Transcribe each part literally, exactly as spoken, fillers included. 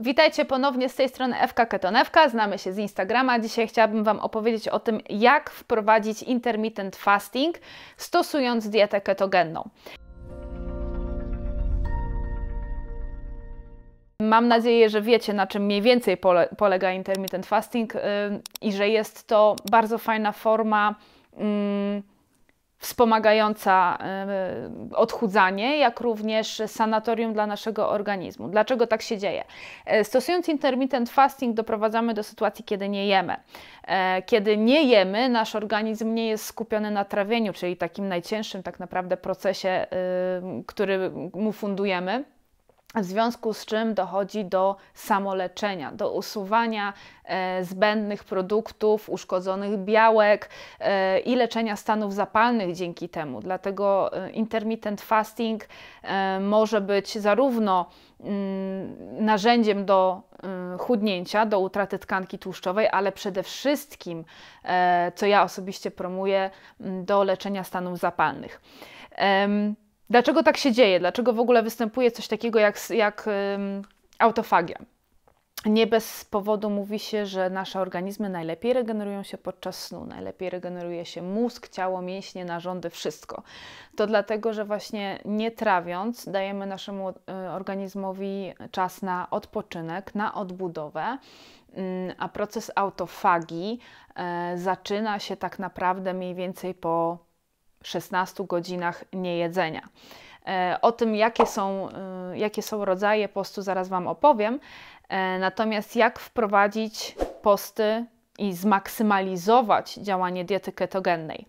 Witajcie ponownie z tej strony Ewka Ketonewka, znamy się z Instagrama. Dzisiaj chciałabym Wam opowiedzieć o tym, jak wprowadzić intermittent fasting stosując dietę ketogenną. Mam nadzieję, że wiecie, na czym mniej więcej polega intermittent fasting yy, i że jest to bardzo fajna forma yy, wspomagająca odchudzanie, jak również sanatorium dla naszego organizmu. Dlaczego tak się dzieje? Stosując intermittent fasting doprowadzamy do sytuacji, kiedy nie jemy. Kiedy nie jemy, nasz organizm nie jest skupiony na trawieniu, czyli takim najcięższym tak naprawdę procesie, który mu fundujemy. W związku z czym dochodzi do samoleczenia, do usuwania e, zbędnych produktów, uszkodzonych białek e, i leczenia stanów zapalnych dzięki temu. Dlatego intermittent fasting e, może być zarówno mm, narzędziem do mm, chudnięcia, do utraty tkanki tłuszczowej, ale przede wszystkim, e, co ja osobiście promuję, do leczenia stanów zapalnych. Ehm, Dlaczego tak się dzieje? Dlaczego w ogóle występuje coś takiego jak, jak um, autofagia? Nie bez powodu mówi się, że nasze organizmy najlepiej regenerują się podczas snu, najlepiej regeneruje się mózg, ciało, mięśnie, narządy, wszystko. To dlatego, że właśnie nie trawiąc dajemy naszemu organizmowi czas na odpoczynek, na odbudowę, a proces autofagii e, zaczyna się tak naprawdę mniej więcej po szesnastu godzinach niejedzenia. O tym, jakie są, jakie są rodzaje postu, zaraz Wam opowiem. Natomiast jak wprowadzić posty i zmaksymalizować działanie diety ketogennej?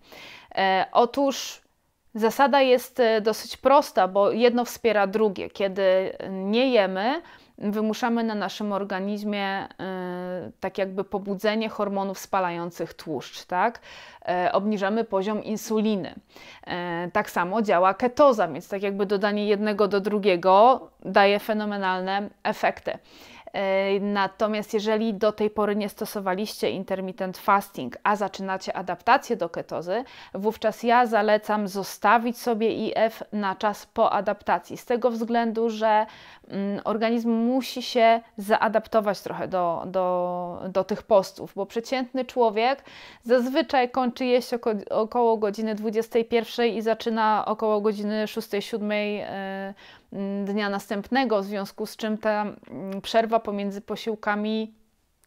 Otóż zasada jest dosyć prosta, bo jedno wspiera drugie. Kiedy nie jemy, wymuszamy na naszym organizmie y, tak jakby pobudzenie hormonów spalających tłuszcz, tak? Y, obniżamy poziom insuliny. Y, tak samo działa ketoza, więc tak jakby dodanie jednego do drugiego daje fenomenalne efekty. Y, natomiast jeżeli do tej pory nie stosowaliście intermittent fasting, a zaczynacie adaptację do ketozy, wówczas ja zalecam zostawić sobie I F na czas po adaptacji, z tego względu, że y, organizm musi się zaadaptować trochę do, do, do tych postów, bo przeciętny człowiek zazwyczaj kończy jeść oko, około godziny dwudziestej pierwszej i zaczyna około godziny szóstej, siódmej dnia następnego, w związku z czym ta przerwa pomiędzy posiłkami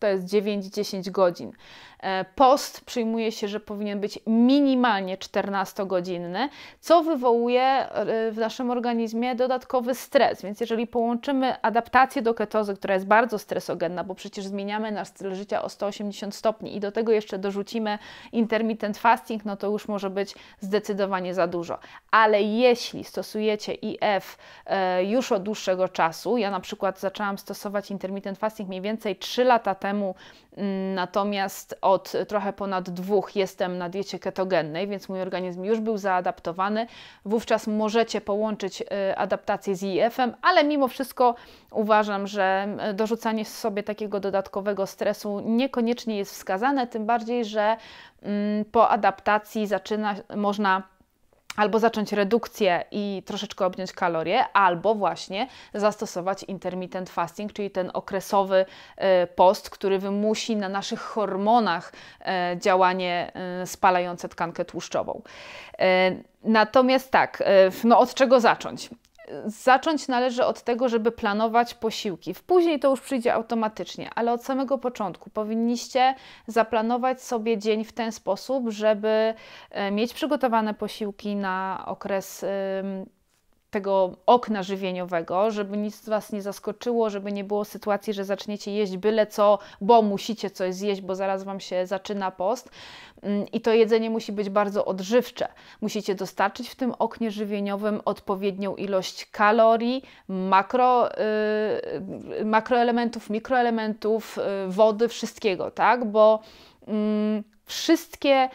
to jest dziewięć do dziesięciu godzin. Post przyjmuje się, że powinien być minimalnie czternastogodzinny, co wywołuje w naszym organizmie dodatkowy stres. Więc jeżeli połączymy adaptację do ketozy, która jest bardzo stresogenna, bo przecież zmieniamy nasz styl życia o sto osiemdziesiąt stopni i do tego jeszcze dorzucimy intermittent fasting, no to już może być zdecydowanie za dużo. Ale jeśli stosujecie I F już od dłuższego czasu, ja na przykład zaczęłam stosować intermittent fasting mniej więcej trzy lata temu, natomiast od trochę ponad dwóch jestem na diecie ketogennej, więc mój organizm już był zaadaptowany. Wówczas możecie połączyć adaptację z I F-em, ale mimo wszystko uważam, że dorzucanie sobie takiego dodatkowego stresu niekoniecznie jest wskazane, tym bardziej, że po adaptacji zaczyna, można albo zacząć redukcję i troszeczkę obniąć kalorie, albo właśnie zastosować intermittent fasting, czyli ten okresowy post, który wymusi na naszych hormonach działanie spalające tkankę tłuszczową. Natomiast tak, no od czego zacząć? Zacząć należy od tego, żeby planować posiłki. Później to już przyjdzie automatycznie, ale od samego początku powinniście zaplanować sobie dzień w ten sposób, żeby mieć przygotowane posiłki na okres tego okna żywieniowego, żeby nic z Was nie zaskoczyło, żeby nie było sytuacji, że zaczniecie jeść byle co, bo musicie coś zjeść, bo zaraz Wam się zaczyna post. I to jedzenie musi być bardzo odżywcze. Musicie dostarczyć w tym oknie żywieniowym odpowiednią ilość kalorii, makro, yy, makroelementów, mikroelementów, yy, wody, wszystkiego, tak? Bo yy, wszystkie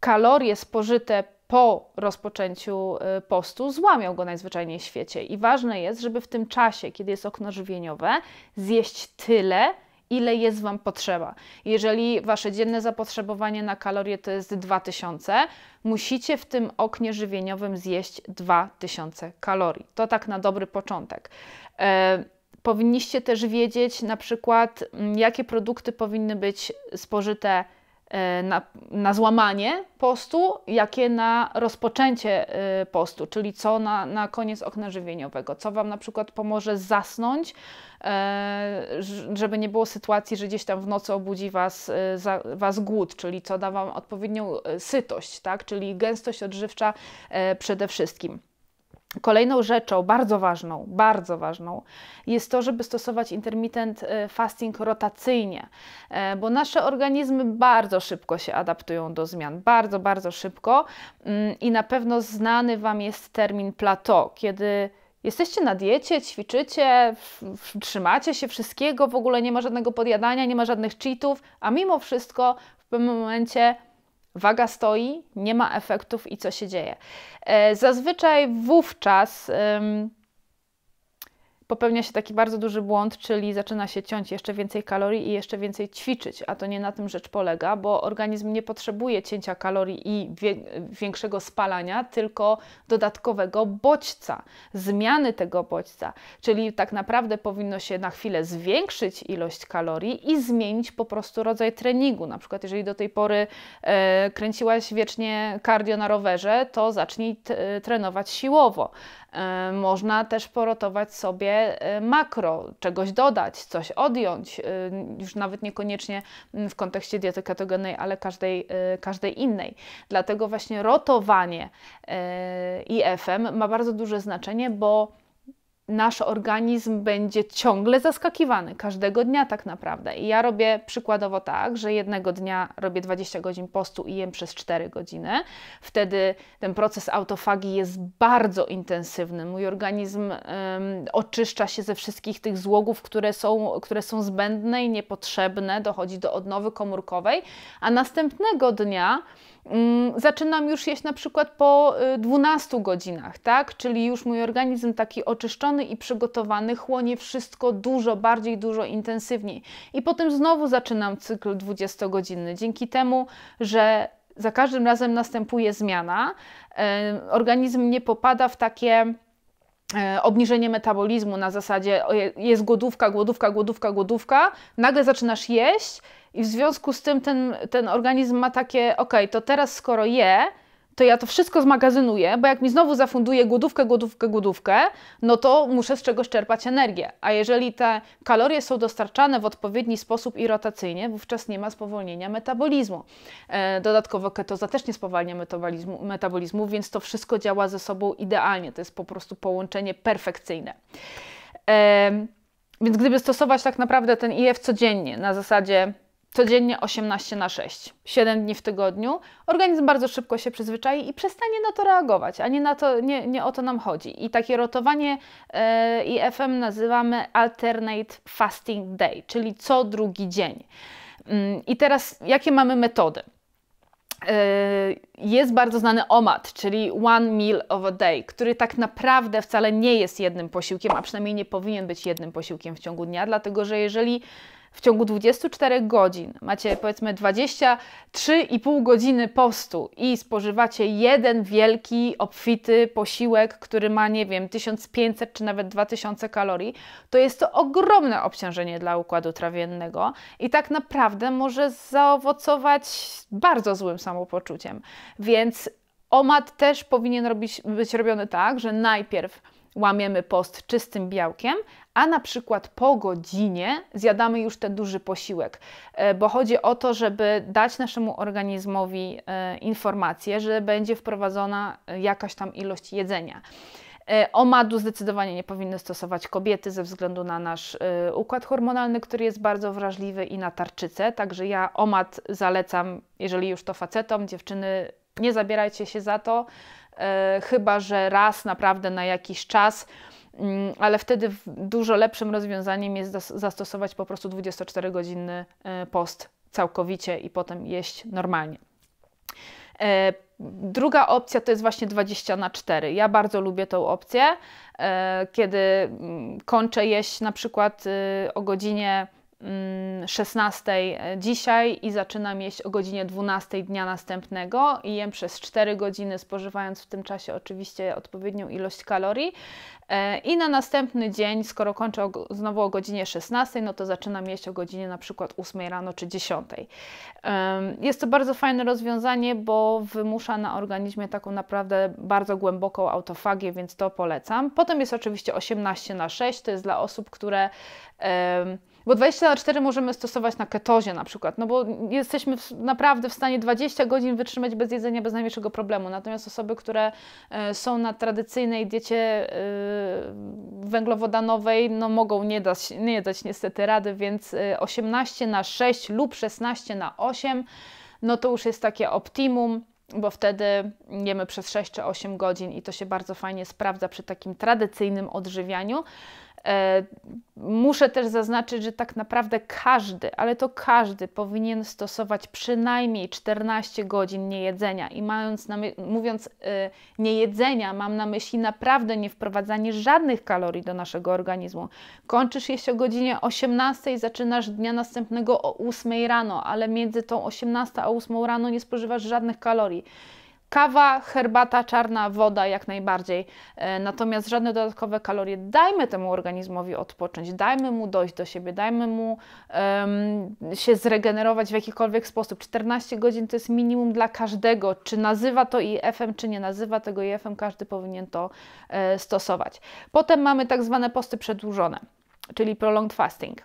kalorie spożyte po rozpoczęciu postu złamią go najzwyczajniej w świecie i ważne jest, żeby w tym czasie, kiedy jest okno żywieniowe, zjeść tyle, ile jest Wam potrzeba. Jeżeli Wasze dzienne zapotrzebowanie na kalorie to jest dwa tysiące, musicie w tym oknie żywieniowym zjeść dwa tysiące kalorii. To tak na dobry początek. Powinniście też wiedzieć na przykład, jakie produkty powinny być spożyte na, na złamanie postu, jakie na rozpoczęcie postu, czyli co na, na koniec okna żywieniowego, co Wam na przykład pomoże zasnąć, żeby nie było sytuacji, że gdzieś tam w nocy obudzi Was, was głód, czyli co da Wam odpowiednią sytość, tak? Czyli gęstość odżywcza przede wszystkim. Kolejną rzeczą, bardzo ważną, bardzo ważną jest to, żeby stosować intermittent fasting rotacyjnie, bo nasze organizmy bardzo szybko się adaptują do zmian, bardzo, bardzo szybko i na pewno znany Wam jest termin plateau, kiedy jesteście na diecie, ćwiczycie, trzymacie się wszystkiego, w ogóle nie ma żadnego podjadania, nie ma żadnych cheatów, a mimo wszystko w pewnym momencie waga stoi, nie ma efektów i co się dzieje? Zazwyczaj wówczas ym, popełnia się taki bardzo duży błąd, czyli zaczyna się ciąć jeszcze więcej kalorii i jeszcze więcej ćwiczyć, a to nie na tym rzecz polega, bo organizm nie potrzebuje cięcia kalorii i wie, większego spalania, tylko dodatkowego bodźca, zmiany tego bodźca, czyli tak naprawdę powinno się na chwilę zwiększyć ilość kalorii i zmienić po prostu rodzaj treningu. Na przykład jeżeli do tej pory e, kręciłaś wiecznie cardio na rowerze, to zacznij t, trenować siłowo. E, można też porotować sobie makro, czegoś dodać, coś odjąć, już nawet niekoniecznie w kontekście diety ketogennej, ale każdej, każdej innej. Dlatego właśnie rotowanie I F M ma bardzo duże znaczenie, bo nasz organizm będzie ciągle zaskakiwany, każdego dnia tak naprawdę. I ja robię przykładowo tak, że jednego dnia robię dwadzieścia godzin postu i jem przez cztery godziny. Wtedy ten proces autofagii jest bardzo intensywny. Mój organizm ym, oczyszcza się ze wszystkich tych złogów, które są, które są zbędne i niepotrzebne. Dochodzi do odnowy komórkowej, a następnego dnia zaczynam już jeść na przykład po dwunastu godzinach, tak? Czyli już mój organizm taki oczyszczony i przygotowany chłonie wszystko dużo bardziej, dużo intensywniej. I potem znowu zaczynam cykl dwudziestogodzinny. Dzięki temu, że za każdym razem następuje zmiana, organizm nie popada w takie obniżenie metabolizmu na zasadzie jest głodówka, głodówka, głodówka, głodówka, nagle zaczynasz jeść i w związku z tym ten, ten organizm ma takie, ok, to teraz skoro je, to ja to wszystko zmagazynuję, bo jak mi znowu zafunduje głodówkę, głodówkę, głodówkę, no to muszę z czegoś czerpać energię. A jeżeli te kalorie są dostarczane w odpowiedni sposób i rotacyjnie, wówczas nie ma spowolnienia metabolizmu. Dodatkowo ketoza też nie spowalnia metabolizmu, metabolizmu, więc to wszystko działa ze sobą idealnie. To jest po prostu połączenie perfekcyjne. Więc gdyby stosować tak naprawdę ten I F codziennie, na zasadzie codziennie osiemnaście na sześć, siedem dni w tygodniu, organizm bardzo szybko się przyzwyczai i przestanie na to reagować, a nie, na to, nie, nie o to nam chodzi. I takie rotowanie e, I F M nazywamy Alternate Fasting Day, czyli co drugi dzień. Ym, I teraz jakie mamy metody? Jest bardzo znany O M A D, czyli One Meal of a Day, który tak naprawdę wcale nie jest jednym posiłkiem, a przynajmniej nie powinien być jednym posiłkiem w ciągu dnia, dlatego że jeżeli w ciągu dwudziestu czterech godzin macie powiedzmy dwadzieścia trzy i pół godziny postu i spożywacie jeden wielki, obfity posiłek, który ma, nie wiem, tysiąc pięćset czy nawet dwa tysiące kalorii, to jest to ogromne obciążenie dla układu trawiennego i tak naprawdę może zaowocować bardzo złym samopoczuciem. Więc O M A D też powinien robić, być robiony tak, że najpierw łamiemy post czystym białkiem, a na przykład po godzinie zjadamy już ten duży posiłek, bo chodzi o to, żeby dać naszemu organizmowi informację, że będzie wprowadzona jakaś tam ilość jedzenia. O M A D-u zdecydowanie nie powinny stosować kobiety ze względu na nasz układ hormonalny, który jest bardzo wrażliwy i na tarczycę, także ja O M A D zalecam, jeżeli już to facetom, dziewczyny nie zabierajcie się za to, E, chyba że raz naprawdę na jakiś czas, mm, ale wtedy dużo lepszym rozwiązaniem jest zastosować po prostu dwudziestoczterogodzinny e, post całkowicie i potem jeść normalnie. E, Druga opcja to jest właśnie dwadzieścia na cztery. Ja bardzo lubię tą opcję, e, kiedy kończę jeść na przykład e, o godzinie szesnastej dzisiaj i zaczynam jeść o godzinie dwunastej dnia następnego i jem przez cztery godziny, spożywając w tym czasie oczywiście odpowiednią ilość kalorii, i na następny dzień, skoro kończę znowu o godzinie szesnastej, no to zaczynam jeść o godzinie na przykład ósmej rano czy dziesiątej. Jest to bardzo fajne rozwiązanie, bo wymusza na organizmie taką naprawdę bardzo głęboką autofagię, więc to polecam. Potem jest oczywiście osiemnaście na sześć, to jest dla osób, które... Bo dwadzieścia na cztery możemy stosować na ketozie na przykład, no bo jesteśmy w, naprawdę w stanie dwadzieścia godzin wytrzymać bez jedzenia, bez najmniejszego problemu. Natomiast osoby, które e, są na tradycyjnej diecie e, węglowodanowej, no mogą nie dać, nie dać niestety rady, więc osiemnaście na sześć lub szesnaście na osiem, no to już jest takie optimum, bo wtedy jemy przez sześć czy osiem godzin i to się bardzo fajnie sprawdza przy takim tradycyjnym odżywianiu. Muszę też zaznaczyć, że tak naprawdę każdy, ale to każdy powinien stosować przynajmniej czternaście godzin niejedzenia i mając na mówiąc niejedzenia, mam na myśli naprawdę nie wprowadzanie żadnych kalorii do naszego organizmu. Kończysz jeść o godzinie osiemnastej, zaczynasz dnia następnego o ósmej rano, ale między tą osiemnastą a ósmą rano nie spożywasz żadnych kalorii. Kawa, herbata, czarna woda jak najbardziej, natomiast żadne dodatkowe kalorie. Dajmy temu organizmowi odpocząć, dajmy mu dojść do siebie, dajmy mu um, się zregenerować w jakikolwiek sposób. czternaście godzin to jest minimum dla każdego, czy nazywa to I F-em, czy nie nazywa tego I F-em, każdy powinien to e, stosować. Potem mamy tak zwane posty przedłużone, czyli prolonged fasting,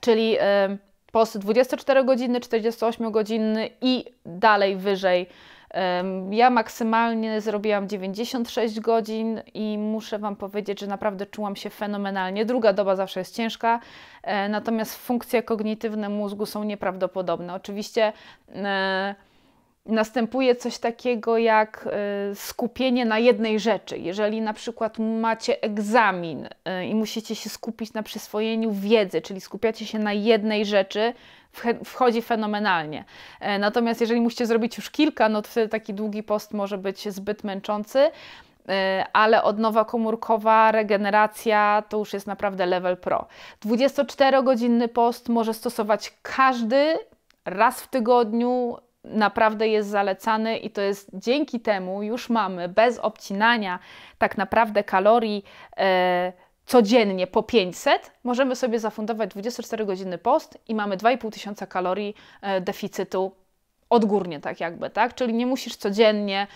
czyli e, post dwudziestoczterogodzinny, czterdziestoośmiogodzinny i dalej wyżej. Ja maksymalnie zrobiłam dziewięćdziesiąt sześć godzin i muszę Wam powiedzieć, że naprawdę czułam się fenomenalnie. Druga doba zawsze jest ciężka, natomiast funkcje kognitywne mózgu są nieprawdopodobne. Oczywiście e, następuje coś takiego jak skupienie na jednej rzeczy. Jeżeli na przykład macie egzamin i musicie się skupić na przyswojeniu wiedzy, czyli skupiacie się na jednej rzeczy, wchodzi fenomenalnie. Natomiast jeżeli musicie zrobić już kilka, no to wtedy taki długi post może być zbyt męczący, ale odnowa komórkowa, regeneracja to już jest naprawdę level pro. dwudziestoczterogodzinny post może stosować każdy raz w tygodniu, naprawdę jest zalecany i to jest dzięki temu już mamy bez obcinania tak naprawdę kalorii e, codziennie po pięćset, możemy sobie zafundować dwudziestoczterogodzinny post i mamy dwa i pół tysiąca kalorii e, deficytu odgórnie, tak jakby, tak? Czyli nie musisz codziennie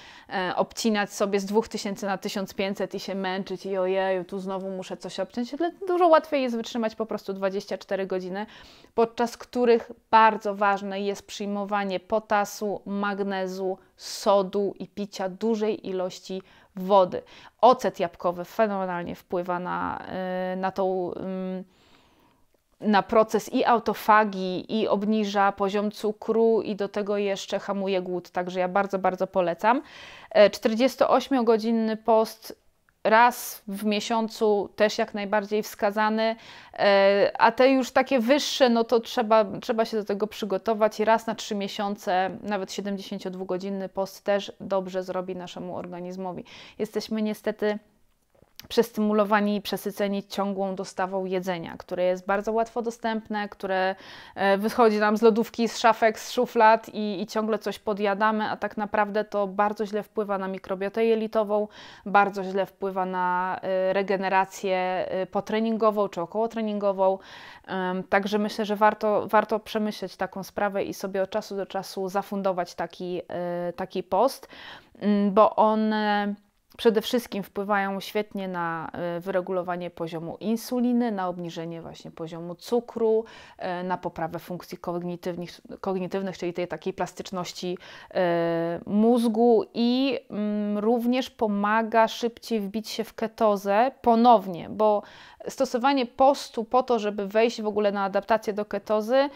e, obcinać sobie z dwóch tysięcy na tysiąc pięćset i się męczyć i ojej, tu znowu muszę coś obciąć. Dużo łatwiej jest wytrzymać po prostu dwadzieścia cztery godziny, podczas których bardzo ważne jest przyjmowanie potasu, magnezu, sodu i picia dużej ilości wody. Ocet jabłkowy fenomenalnie wpływa na, y, na tą... Y, na proces i autofagii, i obniża poziom cukru i do tego jeszcze hamuje głód, także ja bardzo, bardzo polecam. czterdziestoośmiogodzinny post raz w miesiącu też jak najbardziej wskazany, a te już takie wyższe, no to trzeba, trzeba się do tego przygotować i raz na trzy miesiące, nawet siedemdziesięciodwugodzinny post też dobrze zrobi naszemu organizmowi. Jesteśmy niestety przestymulowani i przesyceni ciągłą dostawą jedzenia, które jest bardzo łatwo dostępne, które wychodzi nam z lodówki, z szafek, z szuflad i, i ciągle coś podjadamy, a tak naprawdę to bardzo źle wpływa na mikrobiotę jelitową, bardzo źle wpływa na regenerację potreningową czy okołotreningową. Także myślę, że warto, warto przemyśleć taką sprawę i sobie od czasu do czasu zafundować taki, taki post, bo on... Przede wszystkim wpływają świetnie na wyregulowanie poziomu insuliny, na obniżenie właśnie poziomu cukru, na poprawę funkcji kognitywnych, kognitywnych czyli tej takiej plastyczności mózgu i również pomaga szybciej wbić się w ketozę ponownie, bo stosowanie postu po to, żeby wejść w ogóle na adaptację do ketozy,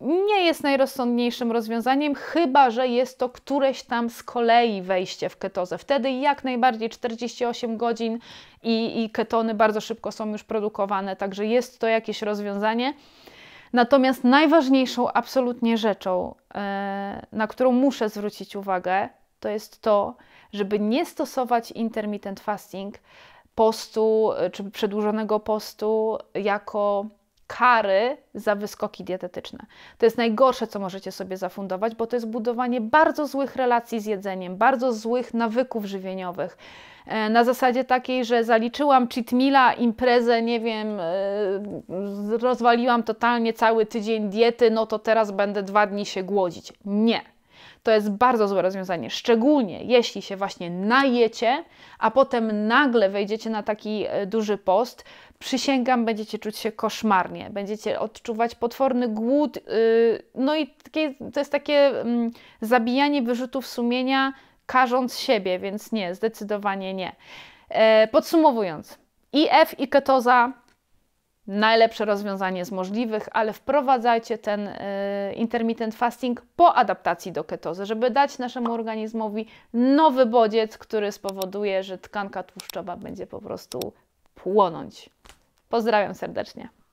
nie jest najrozsądniejszym rozwiązaniem, chyba że jest to któreś tam z kolei wejście w ketozę. Wtedy jak najbardziej czterdzieści osiem godzin i, i ketony bardzo szybko są już produkowane, także jest to jakieś rozwiązanie. Natomiast najważniejszą absolutnie rzeczą, na którą muszę zwrócić uwagę, to jest to, żeby nie stosować intermittent fasting, postu czy przedłużonego postu jako kary za wyskoki dietetyczne. To jest najgorsze, co możecie sobie zafundować, bo to jest budowanie bardzo złych relacji z jedzeniem, bardzo złych nawyków żywieniowych. Na zasadzie takiej, że zaliczyłam cheat meala, imprezę, nie wiem, rozwaliłam totalnie cały tydzień diety, no to teraz będę dwa dni się głodzić. Nie. To jest bardzo złe rozwiązanie, szczególnie jeśli się właśnie najecie, a potem nagle wejdziecie na taki duży post. Przysięgam, będziecie czuć się koszmarnie, będziecie odczuwać potworny głód. No i takie, to jest takie zabijanie wyrzutów sumienia, karząc siebie, więc nie, zdecydowanie nie. Podsumowując, I F i ketoza, najlepsze rozwiązanie z możliwych, ale wprowadzajcie ten y, intermittent fasting po adaptacji do ketozy, żeby dać naszemu organizmowi nowy bodziec, który spowoduje, że tkanka tłuszczowa będzie po prostu płonąć. Pozdrawiam serdecznie.